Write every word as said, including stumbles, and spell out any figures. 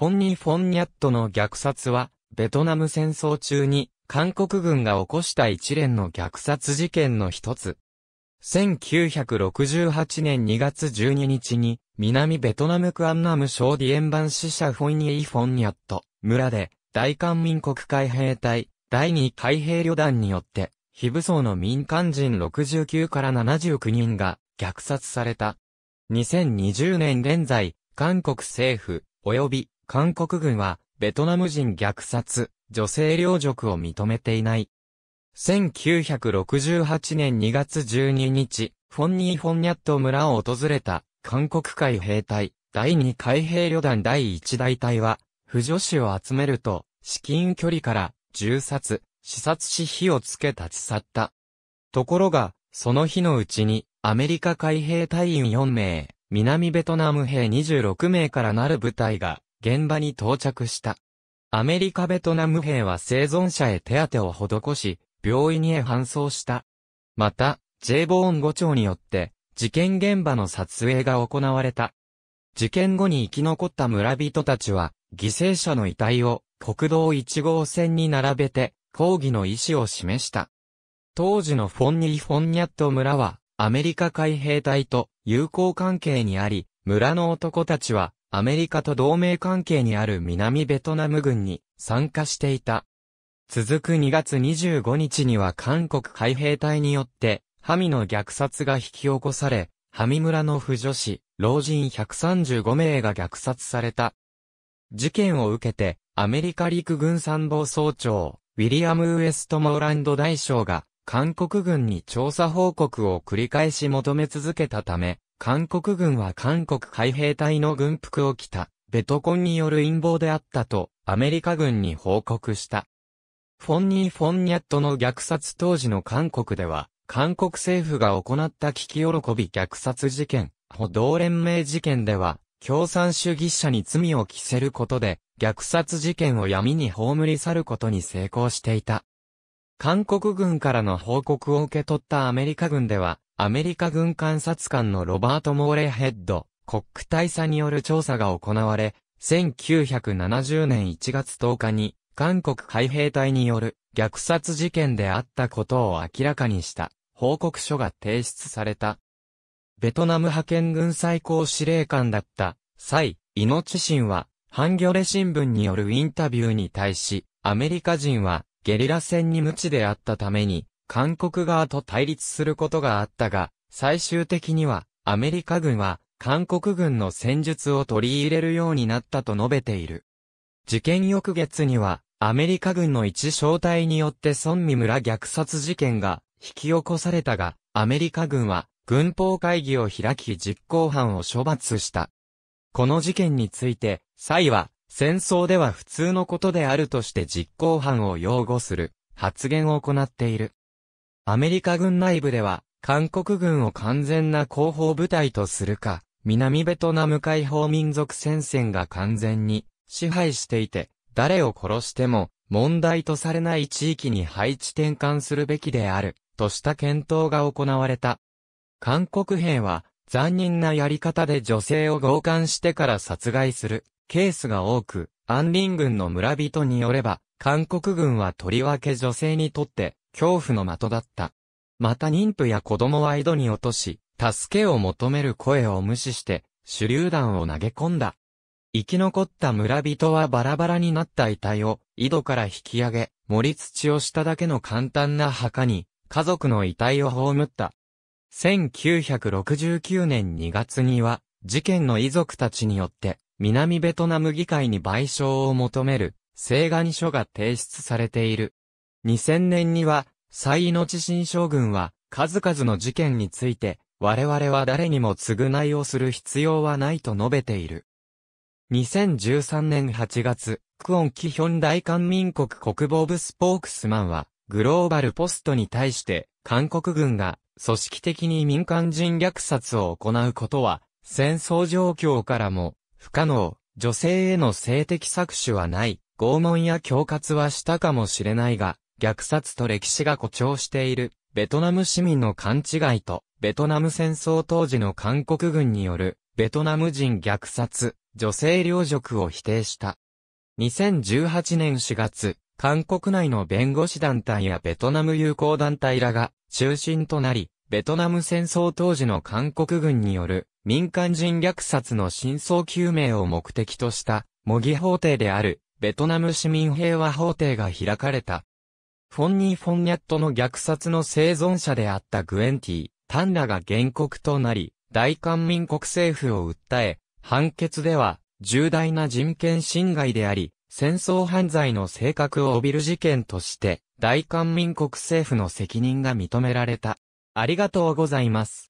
フォン・ニ・フォン・ニャットの虐殺は、ベトナム戦争中に韓国軍が起こした一連の虐殺事件の一つ。せんきゅうひゃくろくじゅうはちねんにがつじゅうににちに、南ベトナムクアンナム省ディエンバン支社フォン・ニ・フォン・ニャット村で、大韓民国海兵隊、だいに海兵旅団によって、非武装の民間人ろくじゅうきゅうからななじゅうきゅうにんが虐殺された。にせんにじゅうねん現在、韓国政府、及び韓国軍は、ベトナム人虐殺、女性領辱を認めていない。せんきゅうひゃくろくじゅうはちねんにがつじゅうににち、フォン・ニ・フォン・ニャット村を訪れた、韓国海兵隊、だいに海兵旅団だいいちだいたいは、婦女子を集めると、至近距離から、銃殺、刺殺し火をつけ立ち去った。ところが、その日のうちに、アメリカ海兵隊員よんめい、南ベトナム兵にじゅうろくめいからなる部隊が、現場に到着した。アメリカベトナム兵は生存者へ手当てを施し、病院へ搬送した。また、J ボーン伍長によって、事件現場の撮影が行われた。事件後に生き残った村人たちは、犠牲者の遺体を国道いちごうせんに並べて、抗議の意思を示した。当時のフォン・ニ・フォン・ニャット村は、アメリカ海兵隊と友好関係にあり、村の男たちは、アメリカと同盟関係にある南ベトナム軍に参加していた。続くにがつにじゅうごにちには韓国海兵隊によって、ハミの虐殺が引き起こされ、ハミ村の婦女子、老人ひゃくさんじゅうごめいが虐殺された。事件を受けて、アメリカ陸軍参謀総長、ウィリアム・ウエストモーランド大将が、韓国軍に調査報告を繰り返し求め続けたため、韓国軍は韓国海兵隊の軍服を着た、ベトコンによる陰謀であったと、アメリカ軍に報告した。フォン・ニ・フォン・ニャットの虐殺当時の韓国では、韓国政府が行った喜喜喜び虐殺事件、保同連盟事件では、共産主義者に罪を着せることで、虐殺事件を闇に葬り去ることに成功していた。韓国軍からの報告を受け取ったアメリカ軍では、アメリカ軍監察官のロバート・モーレヘッド、コック大佐による調査が行われ、せんきゅうひゃくななじゅうねんいちがつとおかに韓国海兵隊による虐殺事件であったことを明らかにした報告書が提出された。ベトナム派遣軍最高司令官だった蔡命新はハンギョレ新聞によるインタビューに対し、アメリカ人はゲリラ戦に無知であったために、韓国側と対立することがあったが、最終的には、アメリカ軍は、韓国軍の戦術を取り入れるようになったと述べている。事件翌月には、アメリカ軍の一小隊によってソンミ村虐殺事件が引き起こされたが、アメリカ軍は、軍法会議を開き実行犯を処罰した。この事件について、蔡は、戦争では普通のことであるとして実行犯を擁護する発言を行っている。アメリカ軍内部では、韓国軍を完全な後方部隊とするか、南ベトナム解放民族戦線が完全に支配していて、誰を殺しても問題とされない地域に配置転換するべきである、とした検討が行われた。韓国兵は、残忍なやり方で女性を強姦してから殺害するケースが多く、安林軍の村人によれば、韓国軍はとりわけ女性にとって、恐怖の的だった。また妊婦や子供は井戸に落とし、助けを求める声を無視して、手榴弾を投げ込んだ。生き残った村人はバラバラになった遺体を井戸から引き上げ、盛り土をしただけの簡単な墓に、家族の遺体を葬った。せんきゅうひゃくろくじゅうきゅうねんにがつには、事件の遺族たちによって、南ベトナム議会に賠償を求める、請願書が提出されている。にせんねんには、蔡命新将軍は、数々の事件について、我々は誰にも償いをする必要はないと述べている。にせんじゅうさんねんはちがつ、クオン・キヒョン大韓民国国防部スポークスマンは、グローバルポストに対して、韓国軍が組織的に民間人虐殺を行うことは、戦争状況からも不可能、女性への性的搾取はない、拷問や恐喝はしたかもしれないが、虐殺と歴史が誇張している、ベトナム市民の勘違いと、ベトナム戦争当時の韓国軍による、ベトナム人虐殺、女性領辱を否定した。にせんじゅうはちねんしがつ、韓国内の弁護士団体やベトナム友好団体らが中心となり、ベトナム戦争当時の韓国軍による民間人虐殺の真相究明を目的とした模擬法廷であるベトナム市民平和法廷が開かれた。フォン・ニー・フォン・ニャットの虐殺の生存者であったグエン・ティー・タンらが原告となり、大韓民国政府を訴え、判決では重大な人権侵害であり、戦争犯罪の性格を帯びる事件として、大韓民国政府の責任が認められた。ありがとうございます。